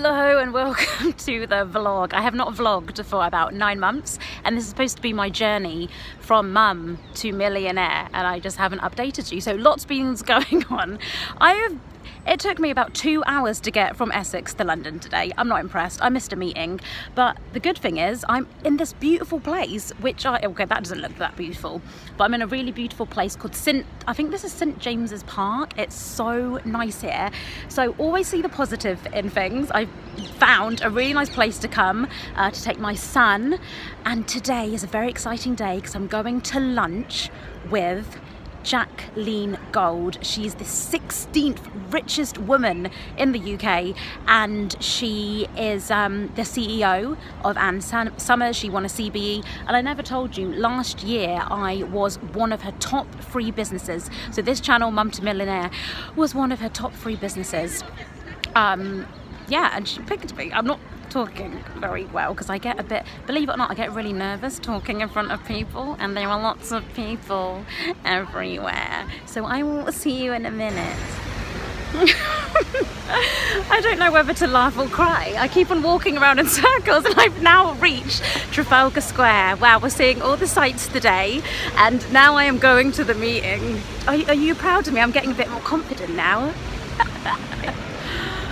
Hello and welcome to the vlog. I have not vlogged for about 9 months and this is supposed to be my journey from mum to millionaire, and I just haven't updated you, so lots of things going on. It took me about 2 hours to get from Essex to London today. I'm not impressed. I missed a meeting, but the good thing is I'm in this beautiful place, which okay, that doesn't look that beautiful, but I'm in a really beautiful place called I think this is St. James's Park. It's so nice here. So always see the positive in things. I've found a really nice place to come to take my son, and today is a very exciting day because I'm going to lunch with Jacqueline Gold. She's the 16th richest woman in the UK, and she is the CEO of Anne Summers. She won a CBE, and I never told you, last year I was one of her top 3 businesses. So this channel, Mum to Millionaire, was one of her top 3 businesses. Yeah, and she picked me. I'm not talking very well because I get a bit, believe it or not, I get really nervous talking in front of people, and there are lots of people everywhere. So I will see you in a minute. I don't know whether to laugh or cry. I keep on walking around in circles, and I've now reached Trafalgar Square. Wow, we're seeing all the sights today, and now I am going to the meeting. Are you proud of me? I'm getting a bit more confident now.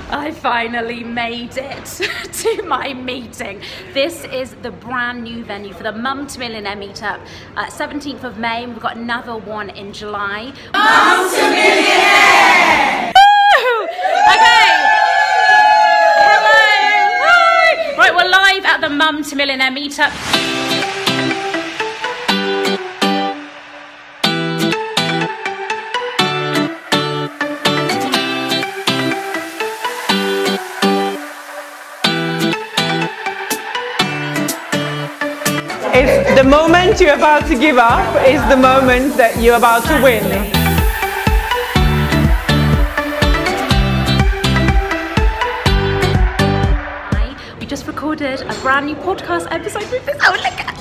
I finally made it to my meeting. This is the brand new venue for the Mum to Millionaire meetup, 17th of May. We've got another one in July. Mum to Millionaire! Okay. Hello. Hi. Right, we're live at the Mum to Millionaire meetup. The moment you're about to give up is the moment that you're about to win. We just recorded a brand new podcast episode with this. Oh, look at.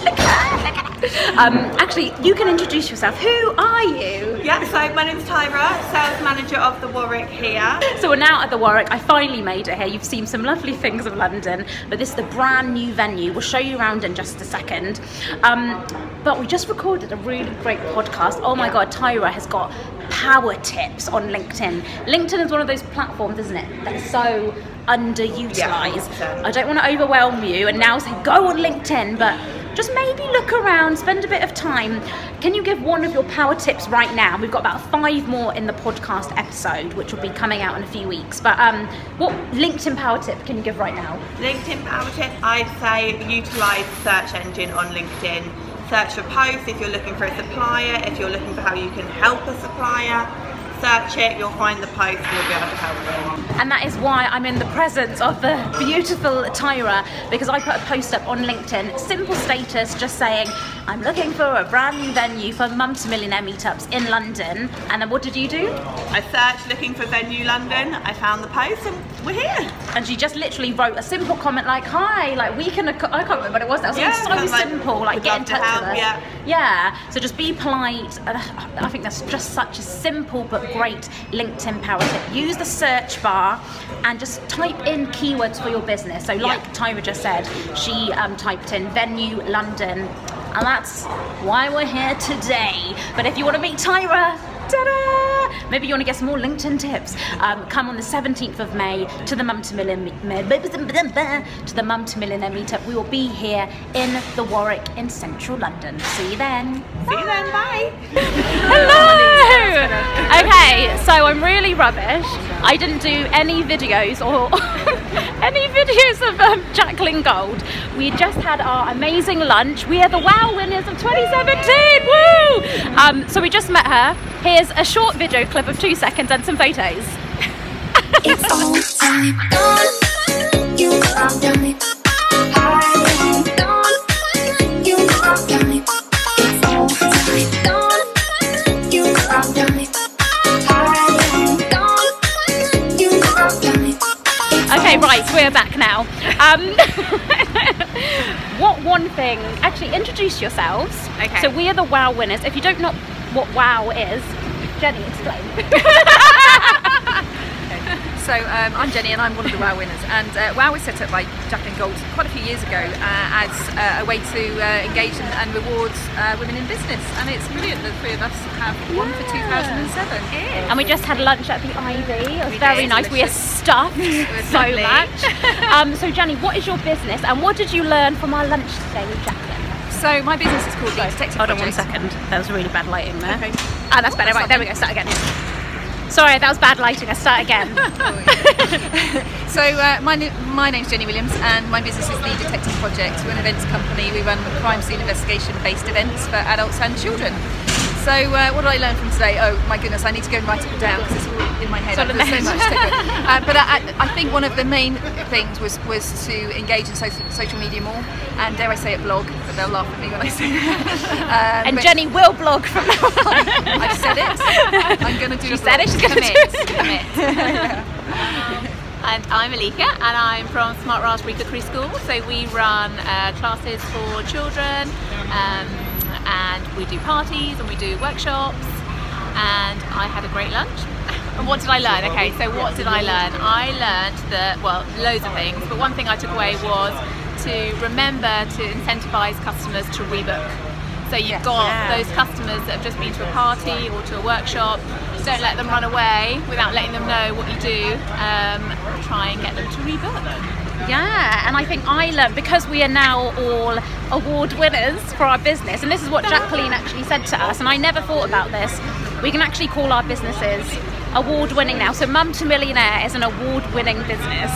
Actually, you can introduce yourself. Who are you? Yeah, so my name's Tyra, sales manager of The Warwick here. So we're now at The Warwick. I finally made it here. You've seen some lovely things of London, but this is the brand new venue. We'll show you around in just a second. But we just recorded a really great podcast. Oh my God, Tyra has got power tips on LinkedIn. LinkedIn is one of those platforms, isn't it, that's so underutilized. Yeah, I don't want to overwhelm you and now say go on LinkedIn, but just maybe look around, spend a bit of time. Can you give one of your power tips right now? We've got about 5 more in the podcast episode, which will be coming out in a few weeks. But what LinkedIn power tip can you give right now? LinkedIn power tip, I'd say utilize search engine on LinkedIn. Search for posts if you're looking for a supplier, if you're looking for how you can help a supplier. Search it, you'll find the post and you'll be able to help them. And that is why I'm in the presence of the beautiful Tyra, because I put a post up on LinkedIn, simple status, just saying I'm looking for a brand new venue for Mum to Millionaire meetups in London. And then what did you do? I searched looking for venue London, I found the post and we're here. And she just literally wrote a simple comment like, hi, like we can, I can't remember what it was, that was so simple, like get in touch with us. Yeah. Yeah, so just be polite. I think that's just such a simple but great LinkedIn power tip. Use the search bar and just type in keywords for your business. So like Tyra just said, she typed in venue London, and that's why we're here today. But if you want to meet Tyra, ta-da! Maybe you want to get some more LinkedIn tips. Come on the 17th of May to the Mum to Millionaire meetup. We will be here in the Warwick in central London. See you then. Bye. See you then. Bye. Hello. Okay, so I'm really rubbish. I didn't do any videos or any videos of Jacqueline Gold. We just had our amazing lunch. We are the WOW Winners of 2017. Woo! So we just met her. Here's a short video clip of 2 seconds and some photos. It's all time. You have done it. I have done it. You have done it. It's all time. You have done it. I have done it. You have done it. Okay, right, we're back now. What one thing? Actually, introduce yourselves. Okay. So we are the WOW Winners. If you don't know what WOW is, Jenny, explain. So I'm Jenny and I'm one of the WOW Winners, and WOW was set up by Jacqueline Gold quite a few years ago as a way to engage and reward women in business, and it's brilliant that the three of us have won for 2007. Yeah. And we just had lunch at the Ivy. It was very nice. We are stuffed so much. So Jenny, what is your business and what did you learn from our lunch today with Jacqueline? So my business is called The Detective Project. Hold on one second, that was really bad lighting there. Okay. Oh, that's better, right, there we go, start again. Sorry, that was bad lighting, I'll start again. So my name's Jenny Williams and my business is The Detective Project. We're an events company, we run crime scene investigation based events for adults and children. So what did I learn from today? Oh my goodness, I need to go and write it all down because it's all in my head. There's so much to but I think one of the main things was to engage in social media more, and dare I say it, blog, but they'll laugh at me when I say that. And Jenny will blog from now on. I've said it. I'm going to do it. She said it, she's going to do it. Commit. And I'm Alika and I'm from Smart Raspberry Cookery School, so we run classes for children and we do parties and we do workshops, and I had a great lunch. And what did I learn? Okay, so what did I learn? I learned that, well, loads of things, but one thing I took away was to remember to incentivise customers to rebook. So you've got those customers that have just been to a party or to a workshop, just don't let them run away without letting them know what you do. Try and get them to rebook. Yeah, and I think I learned, because we are now all award winners for our business, and this is what Jacqueline actually said to us, and I never thought about this, we can actually call our businesses award winning now. So Mum to Millionaire is an award winning business.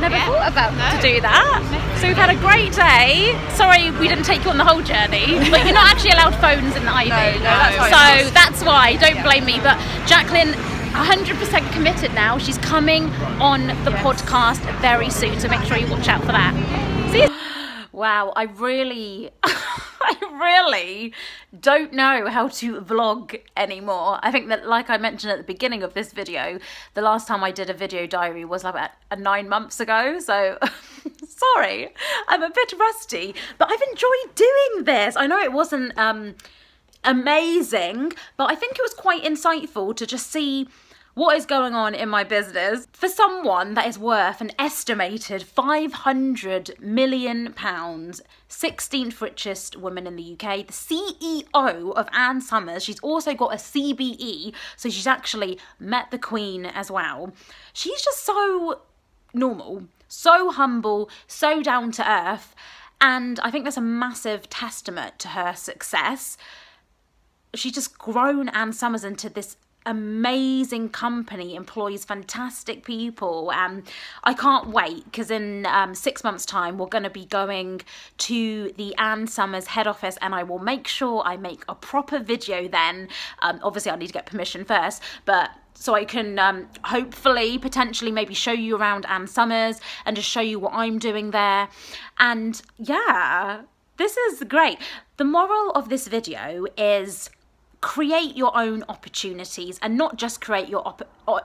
Never thought about to do that. So we've had a great day. Sorry we didn't take you on the whole journey, but you're not actually allowed phones in the Ivy. No, so that's why, don't blame me, but Jacqueline 100% committed now. She's coming on the podcast very soon, so make sure you watch out for that. See you. Wow, I really, don't know how to vlog anymore. I think that, like I mentioned at the beginning of this video, the last time I did a video diary was like 9 months ago, so sorry, I'm a bit rusty, but I've enjoyed doing this. I know it wasn't amazing, but I think it was quite insightful to just see what is going on in my business for someone that is worth an estimated £500 million, 16th richest woman in the UK, the CEO of Anne Summers. She's also got a CBE, so she's actually met the Queen as well. She's just so normal, so humble, so down to earth, and I think that's a massive testament to her success. She's just grown Anne Summers into this amazing company, employs fantastic people, and I can't wait, because in 6 months time we're going to be going to the Anne Summers head office, and I will make sure I make a proper video then. Obviously I need to get permission first, but so I can hopefully potentially maybe show you around Anne Summers and just show you what I'm doing there. And yeah, this is great. The moral of this video is create your own opportunities, and not just create your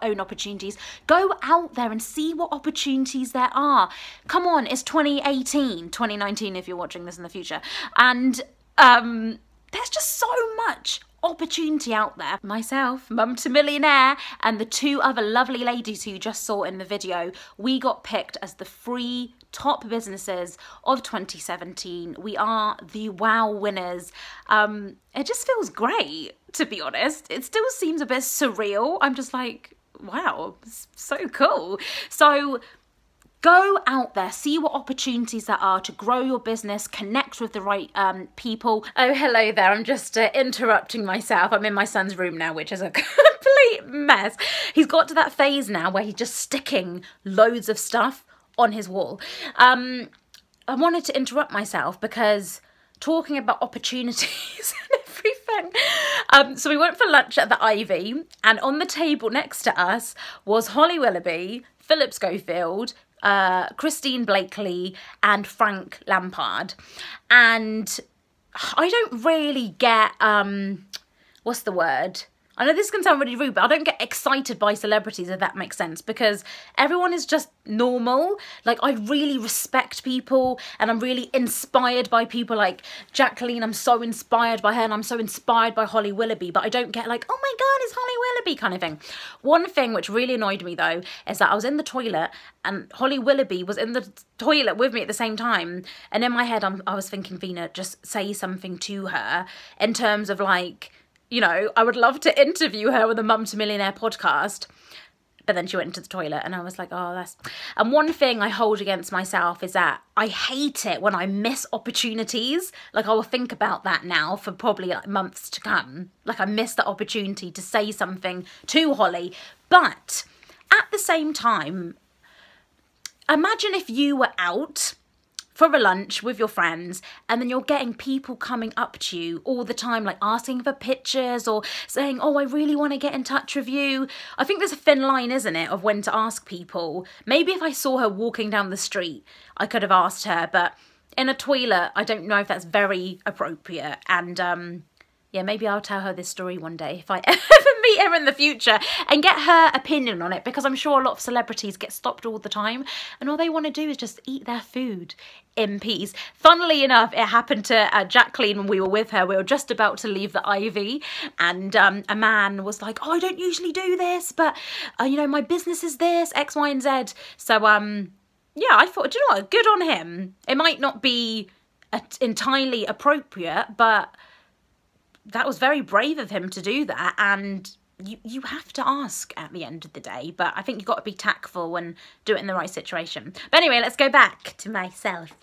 own opportunities, go out there and see what opportunities there are. Come on, it's 2018, 2019 if you're watching this in the future, and there's just so much opportunity out there. Myself, Mum to Millionaire, and the two other lovely ladies who you just saw in the video, we got picked as the free top businesses of 2017. We are the WOW Winners. It just feels great, to be honest. It still seems a bit surreal. I'm just like, wow, it's so cool. So go out there, see what opportunities there are to grow your business, connect with the right people. Oh, hello there. I'm just interrupting myself. I'm in my son's room now, which is a complete mess. He's got to that phase now where he's just sticking loads of stuff on his wall. I wanted to interrupt myself because talking about opportunities and everything. So we went for lunch at the Ivy, and on the table next to us was Holly Willoughby, Philip Schofield, Christine Blakely and Frank Lampard. And I don't really get, what's the word? I know this is going to sound really rude, but I don't get excited by celebrities, if that makes sense, because everyone is just normal. Like, I really respect people and I'm really inspired by people like Jacqueline. I'm so inspired by her, and I'm so inspired by Holly Willoughby, but I don't get like, oh my God, it's Holly Willoughby kind of thing. One thing which really annoyed me though is that I was in the toilet and Holly Willoughby was in the toilet with me at the same time, and in my head I was thinking, Vina, just say something to her in terms of like, you know, I would love to interview her with a Mum to Millionaire podcast. But then she went into the toilet and I was like, oh, that's... And one thing I hold against myself is that I hate it when I miss opportunities. Like, I will think about that now for probably like months to come. Like, I missed the opportunity to say something to Holly. But at the same time, imagine if you were out for a lunch with your friends and then you're getting people coming up to you all the time, like asking for pictures or saying, oh, I really want to get in touch with you. I think there's a thin line, isn't it, of when to ask people. Maybe if I saw her walking down the street, I could have asked her, but in a toilet, I don't know if that's very appropriate. And yeah, maybe I'll tell her this story one day if I ever meet her in the future and get her opinion on it, because I'm sure a lot of celebrities get stopped all the time and all they want to do is just eat their food in peace. Funnily enough, it happened to Jacqueline when we were with her. We were just about to leave the Ivy and a man was like, oh, I don't usually do this, but you know, my business is this, X, Y and Z. So yeah, I thought, do you know what, good on him. It might not be entirely appropriate, but that was very brave of him to do that, and you have to ask at the end of the day, but I think you've got to be tactful and do it in the right situation. But anyway, let's go back to myself.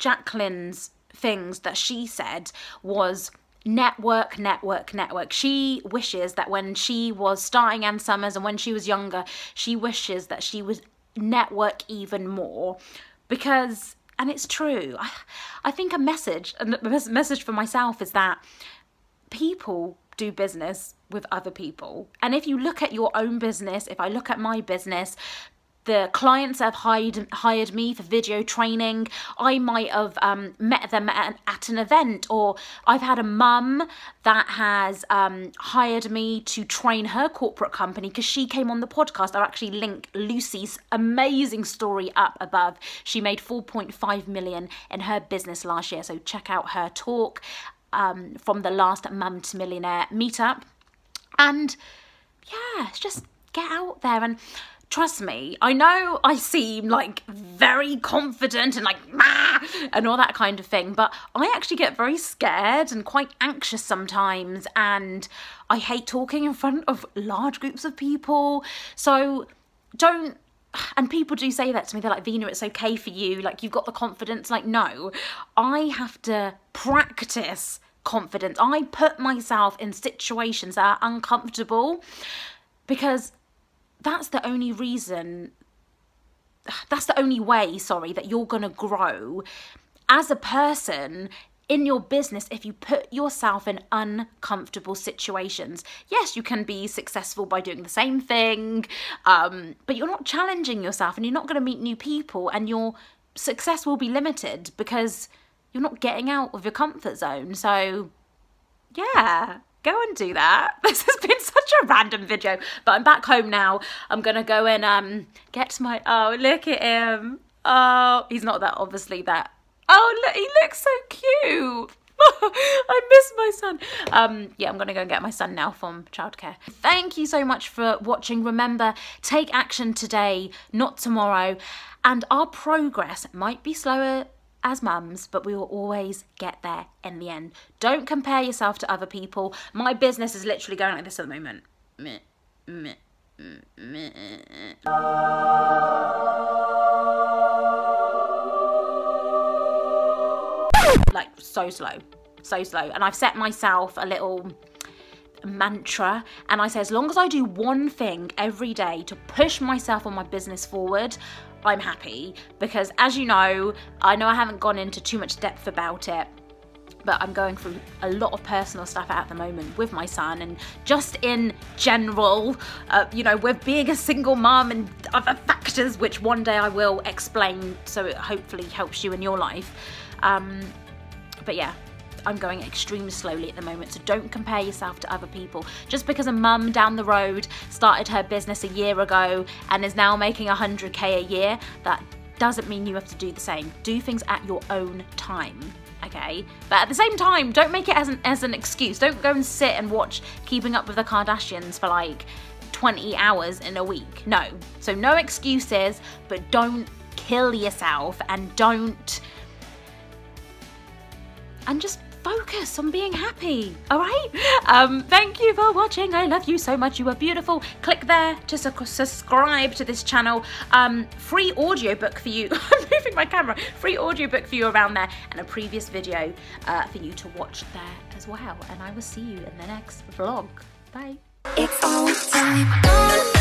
Jacqueline's things that she said was network, network, network. She wishes that when she was starting Anne Summers and when she was younger, she wishes that she would network even more, because... And it's true. I think a message for myself is that people do business with other people. And if you look at your own business, if I look at my business, the clients that have hired me for video training, I might have met them at an event, or I've had a mum that has hired me to train her corporate company because she came on the podcast. I'll actually link Lucy's amazing story up above. She made 4.5 million in her business last year. So check out her talk from the last Mum to Millionaire meetup. And yeah, just get out there and... Trust me, I know I seem like very confident and like and all that kind of thing, but I actually get very scared and quite anxious sometimes, and I hate talking in front of large groups of people. So don't, and people do say that to me, they're like, Vina, it's okay for you, like you've got the confidence. Like, no, I have to practice confidence. I put myself in situations that are uncomfortable, because that's the only reason, that's the only way, sorry, that you're going to grow as a person in your business, if you put yourself in uncomfortable situations. Yes, you can be successful by doing the same thing, but you're not challenging yourself and you're not going to meet new people, and your success will be limited because you're not getting out of your comfort zone. So, yeah. Go and do that. This has been such a random video, but I'm back home now. I'm gonna go and get my, oh, look at him. Oh, he's not that, obviously, that. Oh, look, he looks so cute. I miss my son. Yeah, I'm gonna go and get my son now from childcare. Thank you so much for watching. Remember, take action today, not tomorrow. And our progress might be slower as mums, but we will always get there in the end. Don't compare yourself to other people. My business is literally going like this at the moment. Like, so slow, so slow. And I've set myself a little mantra, and I say, as long as I do one thing every day to push myself on my business forward, I'm happy. Because, as you know I haven't gone into too much depth about it, but I'm going through a lot of personal stuff at the moment with my son, and just in general, you know, with being a single mom and other factors, which one day I will explain, so it hopefully helps you in your life. But yeah, I'm going extremely slowly at the moment, so don't compare yourself to other people. Just because a mum down the road started her business a year ago and is now making 100k a year, that doesn't mean you have to do the same. Do things at your own time, okay? But at the same time, don't make it as an excuse. Don't go and sit and watch Keeping Up with the Kardashians for like 20 hours in a week. No. So no excuses, but don't kill yourself and don't... and just focus on being happy, all right? Thank you for watching. I love you so much. You are beautiful. Click there to subscribe to this channel. Free audiobook for you. I'm moving my camera. Free audiobook for you around there, and a previous video for you to watch there as well. And I will see you in the next vlog. Bye. It's all time.